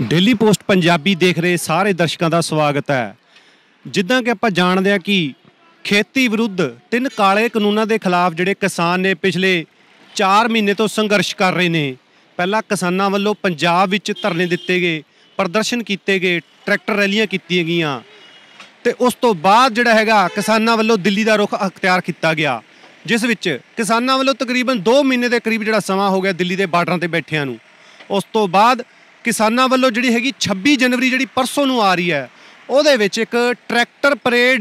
Delhi post Punjabi देख रहे सारे दर्शकों का स्वागत है। जिदा कि आप जानते हैं कि खेती विरुद्ध तीन काले कानूनों के खिलाफ जोड़े किसान ने पिछले 4 महीने तो संघर्ष कर रहे हैं। पहला किसानों वालों पंजाब में धरने दिए गए, प्रदर्शन किए गए, ट्रैक्टर रैलियां की गई, तो उस तो बाद जोड़ा हैगा किसानों वालों दिल्ली का रुख अख्तियार किया गया, जिस विच किसानों वालों तकरीबन 2 महीने के करीब जोड़ा समा हो गया दिल्ली के बार्डर पर बैठिया। उस तो बाद किसानों वालों जी हैगी 26 जनवरी जी परसों नूं आ रही है, उहदे विच एक ट्रैक्टर परेड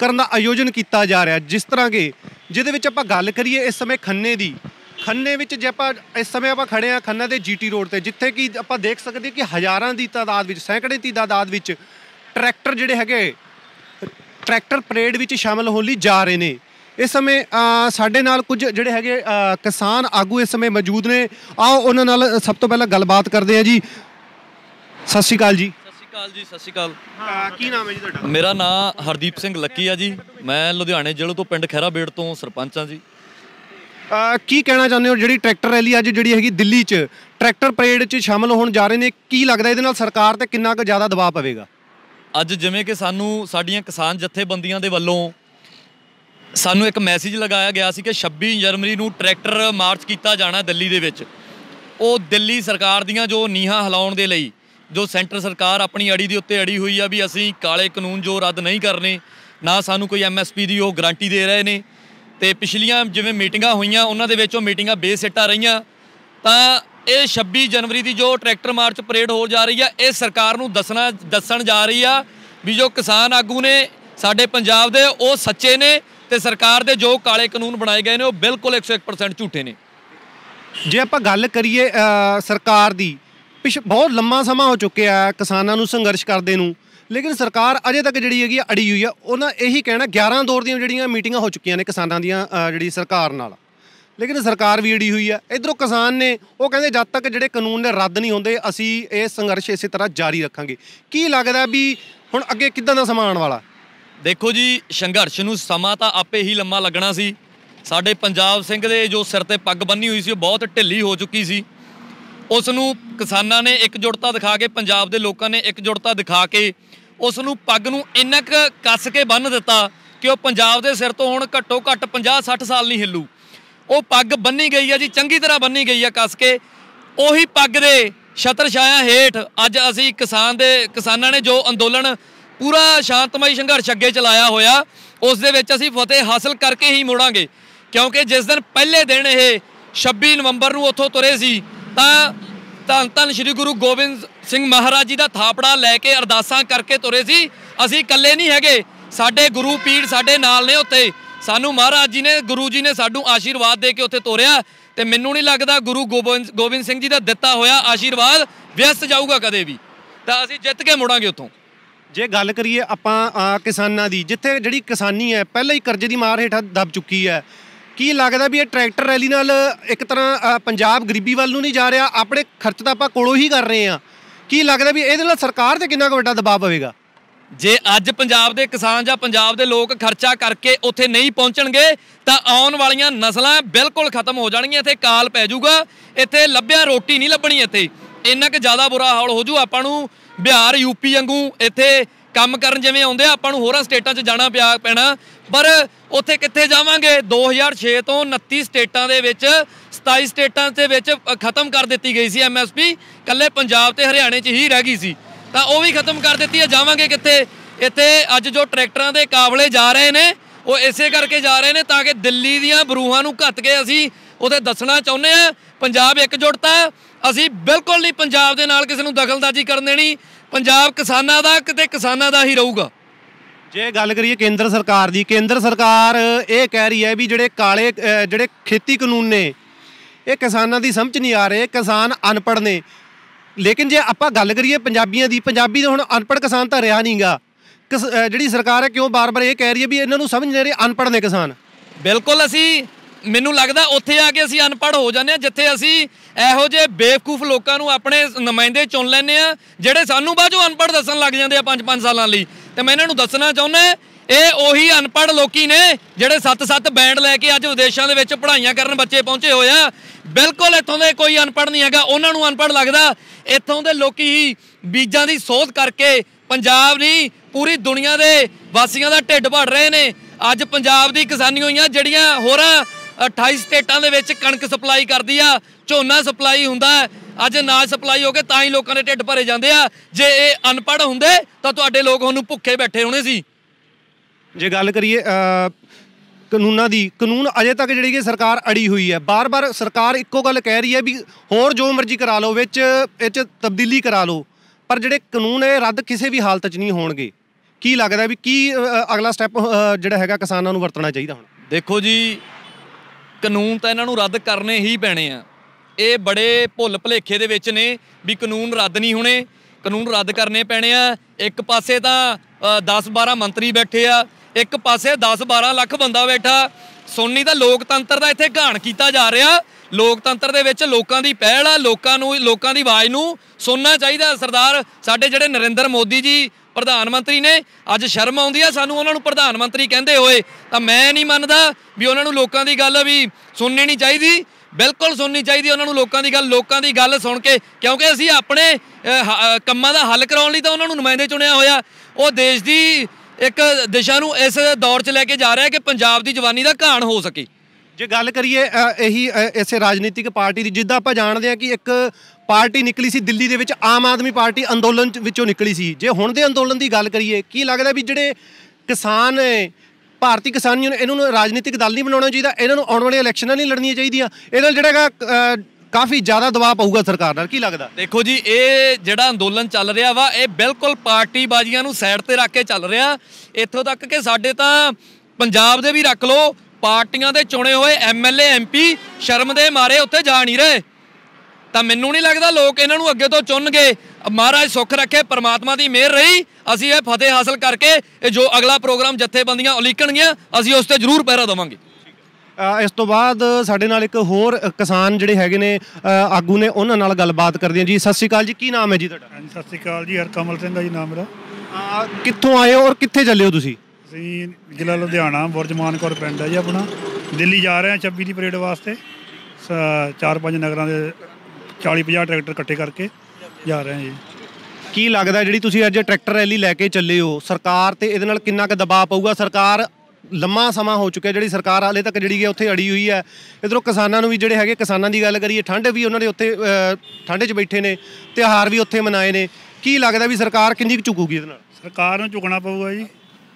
करन दा आयोजन किया जा रहा है। जिस तरह के जिहदे विच आपां गल करिए इस समय खन्ने दी, खन्ने विच जे आपां इस समय आपां खड़े आ खन्ना दे जीटी रोड ते, जिथे कि आपां देख सकदे कि हज़ारां दी तादाद विच, सैकड़े दी तादाद विच ट्रैक्टर जिहड़े हैगे ट्रैक्टर परेड विच शामिल होली जा रहे ने। इस समय साडे नाल कुछ जिहड़े हैगे किसान आगू इस समय मौजूद ने, आओ उन्हां नाल सब तो पहलां गलबात करदे आ जी। सत श्री अकाल जी। जी सत श्री अकाल। की नाम है जी? मेरा नाम हरदीप सिंह लक्की है जी, मैं लुधियाने जिले तो पिंड खैराबेड़ तो सरपंच हाँ जी। की कहना चाहते हो जी ट्रैक्टर रैली अज जी है दिल्ली च ट्रैक्टर परेड च शामिल होने जा रहे हैं, की लगता है ये सरकार पर कितना ज़्यादा दबाव पवेगा? अज जिमें कि सानू साडियां किसान जथेबंदियां दे वल्लों सानू एक मैसेज लगाया गया सी कि 26 जनवरी नूं ट्रैक्टर मार्च किया जाना दिल्ली दे विच। वो दिल्ली सरकार दीआं जो नीहां हिलाउण दे लई जो सेंटर सरकार अपनी अड़ी के उत्ते अड़ी हुई है भी असी काले कानून जो रद्द नहीं करने, ना सानू कोई MSP की वो गारंटी दे रहे हैं। तो पिछलियां जिवें मीटिंगां हुईयां उन्होंने मीटिंगां बेसिट्टा रहीयां, तो ये 26 जनवरी की जो ट्रैक्टर मार्च परेड हो जा रही है ये सरकार नूं दसन जा रही है भी जो किसान आगू ने साडे पंजाब दे वो सच्चे ने, तो सरकार दे जो काले कानून बनाए गए ने वो बिल्कुल 101% झूठे ने। जे आपां गल करिए सरकार दी, पिछ बहुत लंबा समा हो चुका है किसानों को संघर्ष करते नूं, लेकिन सरकार अजे तक जी है अड़ी हुई है। उन्हें यही कहना 11 दौर दी जी मीटिंगां हो चुकी ने किसानों दी जी सरकार नाल, लेकिन सरकार भी अड़ी हुई है। इधरों किसान ने वो कहते जब तक जोड़े कानून ने रद्द नहीं होंदे असी ये संघर्ष इस तरह जारी रखांगे। की लगता भी हुण अगे किदां दा समा आउण वाला? देखो जी संघर्ष नूं समा तां आपे ही लंबा लगना सी। साडे पंजाब सिंह दे जो सिर ते पग बन्नी हुई सी बहुत ढिल्ली हो चुकी सी, उसनूं किसानां ने एकजुटता दिखा के पंजाब दे लोकां ने एकजुटता दिखा के उसनूं पग नूं इन्ना क कस के बन्न दिता कि वो पंजाब दे सिर तो हुण घट्टो घट्ट 50-60 साल नहीं हिलू। वो पग बन्नी गई है जी, चंगी तरह बन्नी गई है कस के। उही पग दे छत्र छाया हेठ अज असी किसानां ने जो अंदोलन पूरा शांतमई संघर्ष अगे चलाया होया उस दे विच असी फतेह हासिल करके ही मुड़ांगे, क्योंकि जिस दिन पहले दिन ये 26 नवंबर नूं उत्थों तुरे सी धन धन श्री गुरु गोबिंद सिंह महाराज जी का थापड़ा लैके अरदासां करके तुरे सी। असीं कल्ले नहीं हैगे, साडे गुरु पीर साडे नाल ने, उत्थे सानू महाराज जी ने गुरु जी ने साडू आशीर्वाद दे के उत्थे तोरिया, ते मैनू नहीं लगदा गुरु गोबिंद सिंह जी का दिता होया आशीर्वाद व्यस्त जाऊगा कदे भी, तां असीं जित के मुड़ांगे उत्थों। जे गल करिए आपां किसानां दी, जिथे जिहड़ी किसानी है पहले ही कर्जे दी मार हेठां दब चुकी है, की लगता भी ये ट्रैक्टर रैली नाल एक तरह पंजाब गरीबी वाल नूं नहीं जा रहा, अपने खर्च तो आपां कोलों ही कर रहे हैं, की लगता भी इहदे नाल सरकार ते कितना वड्डा दबाव पवेगा? जे अज पंजाब दे किसान जां पंजाब दे लोग खर्चा करके उत्थे नहीं पहुंचणगे तां आउण वालियां नस्लां बिल्कुल खत्म हो जाणगीਆਂ, इत्थे काल पै जूगा, इत्थे लभ्या रोटी नहीं लभणी, इत्थे इन्ना क ज़्यादा बुरा हाल हो जू। आपां नूं बिहार यूपी वांगू इत्थे ਕੰਮ ਕਰਨ ਜਿਵੇਂ ਆਉਂਦੇ ਆਪਾਂ ਨੂੰ ਹੋਰਾਂ ਸਟੇਟਾਂ 'ਚ ਜਾਣਾ ਪਿਆ ਪੈਣਾ, ਪਰ ਉੱਥੇ ਕਿੱਥੇ ਜਾਵਾਂਗੇ? 2006 ਤੋਂ 29 ਸਟੇਟਾਂ ਦੇ ਵਿੱਚ 27 ਸਟੇਟਾਂ ਦੇ ਵਿੱਚ ਖਤਮ ਕਰ ਦਿੱਤੀ ਗਈ ਸੀ MSP, ਕੱਲੇ ਪੰਜਾਬ ਤੇ ਹਰਿਆਣੇ 'ਚ ਹੀ ਰਹਿ ਗਈ ਸੀ, ਤਾਂ ਉਹ ਵੀ ਖਤਮ ਕਰ ਦਿੱਤੀ ਹੈ। ਜਾਵਾਂਗੇ ਕਿੱਥੇ? ਇੱਥੇ ਅੱਜ ਜੋ ਟਰੈਕਟਰਾਂ ਦੇ ਕਾਬਲੇ ਜਾ ਰਹੇ ਨੇ ਉਹ ਇਸੇ ਕਰਕੇ ਜਾ ਰਹੇ ਨੇ ਤਾਂ ਕਿ ਦਿੱਲੀ ਦੀਆਂ ਬਰੂਹਾਂ ਨੂੰ ਘੱਟ ਕੇ ਅਸੀਂ ਉਹਦੇ ਦੱਸਣਾ ਚਾਹੁੰਦੇ ਹਾਂ ਪੰਜਾਬ ਇਕਜੁੱਟਤਾ, ਅਸੀਂ ਬਿਲਕੁਲ ਨਹੀਂ ਪੰਜਾਬ ਦੇ ਨਾਲ ਕਿਸੇ ਨੂੰ ਦਖਲਅੰਦਾਜ਼ੀ ਕਰਨ ਦੇਣੀ, पंजाब किसानां दा किते किसानां दा ही रहूगा। जे गल करिए केंद्र सरकार दी, केंद्र सरकार ये कह रही है भी जिहड़े काले जिहड़े खेती कानून ने ये किसानां दी समझ नहीं आ रहे, किसान अनपढ़ ने, लेकिन जे आपां गल करिए पंजाबियां दी, पंजाबी दा हुण अनपढ़ किसान तां रिहा नहीं गा। जिहड़ी सरकार है क्यों बार बार ये कह रही है भी इन्हां नूं समझ नहीं रहे अनपढ़ ने किसान? बिल्कुल असी ਮੈਨੂੰ ਲੱਗਦਾ ਉੱਥੇ ਆ ਕੇ ਅਸੀਂ ਅਨਪੜ੍ਹ ਹੋ ਜਾਂਦੇ ਹਾਂ ਜਿੱਥੇ ਅਸੀਂ ਇਹੋ ਜਿਹੇ ਬੇਵਕੂਫ ਲੋਕਾਂ ਨੂੰ ਆਪਣੇ ਨੁਮਾਇੰਦੇ ਚੁਣ ਲੈਂਦੇ ਹਾਂ ਜਿਹੜੇ ਸਾਨੂੰ ਬਾਅਦ 'ਚੋਂ ਅਨਪੜ੍ਹ ਦੱਸਣ ਲੱਗ ਜਾਂਦੇ ਆ 5-5 ਸਾਲਾਂ ਲਈ। तो मैं इन्हों दसना चाहना ये उही अनपढ़ लोग ने जोड़े सत्त सत्त बैंड लैके अज विदेशों के पढ़ाइया कर बच्चे पहुँचे हुए हैं। बिल्कुल इतों के कोई अनपढ़ नहीं है, उन्होंने अनपढ़ लगता। इतों के लोग ही बीजा की सोध करके पंजाब नहीं पूरी दुनिया के वासियों का ढिड भर रहे हैं। अज पंजाब की किसानी हुई जड़ियाँ होर 28 स्टेटां दे विच कणक सप्लाई करदी आ, झोना सप्लाई हुंदा, अज अनाज सप्लाई हो के तां ही लोकां दे ढिड भरे जांदे आ। जे ये अनपढ़ हुंदे तां तुहाडे लोक हुण भुखे बैठे होणे सी। जे गल करिए कानूनां दी, कानून अजे तक जिहड़ी कि सरकार अड़ी हुई है। बार बार सरकार इक्को गल कह रही है भी होर जो मर्जी करा लो, विच इच तब्दीली करा लो, पर जिहड़े कानून है रद्द किसी भी हालत च नहीं होणगे। की लगदा भी की अगला स्टैप जिहड़ा हैगा किसानां नूं वरतना चाहीदा? हुण देखो जी, कानून तो इन्हों रद्द करने ही पैने आ। ये बड़े भुल भुलेखे दे विच ने भी कानून रद्द नहीं होने, कानून रद्द करने पैने आ। एक पासे तो 10-12 मंत्री बैठे आ, एक पासे 10-12 लाख बंदा बैठा। सुननी तो लोकतंत्र का इत्थे घाण किया जा रहा। लोकतंत्र दे विच लोकां दी पहल आ, लोकां दी आवाज़ नूं सुनना चाहिए। सरदार साडे जिहड़े नरेंद्र मोदी जी प्रधानमंत्री ने, अज शर्म आउंदी है सानू उन्होंने प्रधानमंत्री कहते हुए। तो मैं नहीं मानता भी उन्होंने लोगों की गल भी सुननी नहीं चाहिए। बिल्कुल सुननी चाहिए उन्होंने लोगों की गल सुन के, क्योंकि असी अपने कामों का हल कराने लिए तो उन्होंने नुमाइंदे चुनिया होया। वो देश की एक दिशा नूं इस दौर च लैके जा रहा है कि पंजाब की जवानी का घाण हो सके। जे गल करिए यही इस राजनीतिक पार्टी की, जिद्दां आपां जाणदे हां कि एक पार्टी निकली सी दिल्ली दे विच, आम आदमी पार्टी अंदोलन विचों निकली सी। जे हुण दे अंदोलन की गल करिए, की लगदा भी जिहड़े किसान भारतीय किसान यूनियन इन्हां नूं राजनीतिक दल नहीं बनाउणा चाहीदा, इन्हां नूं आउण वाली इलैक्शनां नहीं लड़नियां चाहीदियां, इहदा जिहड़ा काफ़ी ज़्यादा दबाव पऊगा सरकार नाल? की लगदा? देखो जी, ये जिहड़ा अंदोलन चल रहा वा ये बिल्कुल पार्टीबाजियां नूं साइड ते रख के चल रहा। इत्थों तक कि साडे तां पंजाब दे भी रख लो, पार्टियां दे चुने हुए MLA MP शर्म दे मारे उत्थे जा नहीं रहे। तो मैनू नहीं लगता लोग इन्हों अगे तो चुन गए। महाराज सुख रखे, परमात्मा की मेहर रही, असी ये फतेह हासिल करके जो अगला प्रोग्राम जथेबंदियां उलीकणगियां असी उस ते जरूर पहरा देवांगे। इस तो बाद साडे नाल एक होर किसान जिहड़े हैगे ने आगू ने, उन्हां नाल गलबात करदे हां। जी सत श्री अकाल जी, की नाम है जी तुहाडा? सत श्री अकाल जी, हर कमल सिंह जी नाम मेरा। कित्थों आए हो और कित्थे चले हो तुसीं? ਅਸੀਂ ਜ਼ਿਲ੍ਹਾ ਲੁਧਿਆਣਾ ਬੁਰਜਮਾਨ ਕੌਰ ਪਿੰਡ ਹੈ ਜੀ ਆਪਣਾ। ਦਿੱਲੀ ਜਾ ਰਹੇ ਹਾਂ 26 ਦੀ ਪਰੇਡ ਵਾਸਤੇ। 4-5 ਨਗਰਾਂ ਦੇ 40-50 ਟਰੈਕਟਰ ਇਕੱਠੇ ਕਰਕੇ ਜਾ ਰਹੇ ਹਾਂ ਜੀ। ਕੀ ਲੱਗਦਾ ਜਿਹੜੀ ਤੁਸੀਂ ਅੱਜ ਟਰੈਕਟਰ ਰੈਲੀ ਲੈ ਕੇ ਚੱਲੇ ਹੋ, ਸਰਕਾਰ ਤੇ ਇਹਦੇ ਨਾਲ ਕਿੰਨਾ ਕੁ ਦਬਾਅ ਪਊਗਾ? ਸਰਕਾਰ ਲੰਮਾ ਸਮਾਂ ਹੋ ਚੁੱਕਿਆ ਜਿਹੜੀ ਸਰਕਾਰ ਹਾਲੇ ਤੱਕ ਜਿਹੜੀ ਉੱਥੇ ਅੜੀ ਹੋਈ ਹੈ। ਇੱਧਰੋਂ ਕਿਸਾਨਾਂ ਨੂੰ ਵੀ ਜਿਹੜੇ ਹੈਗੇ, ਕਿਸਾਨਾਂ ਦੀ ਗੱਲ ਕਰੀਏ ਠੰਡ ਵੀ ਉਹਨਾਂ ਦੇ ਉੱਥੇ ਠੰਡੇ 'ਚ ਬੈਠੇ ਨੇ, ਤਿਉਹਾਰ ਵੀ ਉੱਥੇ ਮਨਾਏ ਨੇ। ਕੀ ਲੱਗਦਾ ਵੀ ਸਰਕਾਰ ਕਿੰਨੀ ਕੁ ਝੁਕੂਗੀ ਇਹਦੇ ਨਾਲ? ਸਰਕਾਰ ਨੂੰ ਝੁਕਣਾ ਪਊਗਾ ਜੀ।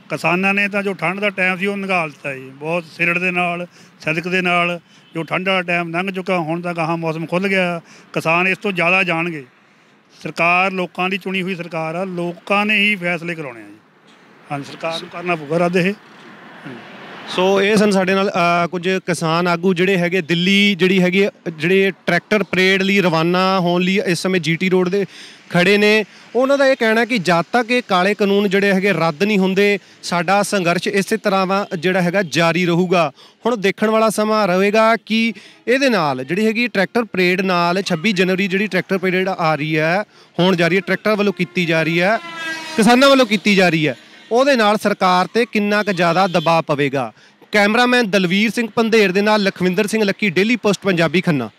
किसानों ने तो जो ठंड का टाइम से निकाल दिता जी, बहुत सिरड़ के नाल सदक के नाल जो ठंड का टाइम लंघ चुका। हुण तां गाहां मौसम खुल गया, किसान इस तो ज़्यादा जाणगे। सरकार लोगों की चुनी हुई सरकार आ, लोगों ने ही फैसले करवाने जी। हाँ, सरकार नूं करना पऊगा रद्द ये। सो ये सन साडे नाल कुछ किसान आगू जिहड़े हैगे दिल्ली जिहड़ी हैगी जिहड़े ट्रैक्टर परेड लई रवाना होण लई इस समय GT रोड दे खड़े ने। उन्हां दा ये कहना कि जद तक ये काले कानून जिहड़े हैगे रद्द नहीं हुंदे, साडा संघर्ष इस तरह जिहड़ा हैगा जारी रहूगा। हुण देखण वाला समा रहेगा कि इहदे नाल जिहड़ी हैगी ट्रैक्टर परेड नाल 26 जनवरी जिहड़ी ट्रैक्टर परेड आ रही है, होण जा रही है, ट्रैक्टर वालों की जा रही है, किसानां वालों की जा रही है, ਉਹਦੇ ਨਾਲ सरकार ਤੇ ਕਿੰਨਾ ਕੁ ਜ਼ਿਆਦਾ ਦਬਾਅ ਪਵੇਗਾ? ਕੈਮਰਾਮੈਨ ਦਲਵੀਰ ਸਿੰਘ ਪੰਧੇਰ ਦੇ ਨਾਲ Lakhwinder Singh Lucky, Daily Post Punjabi, Khanna.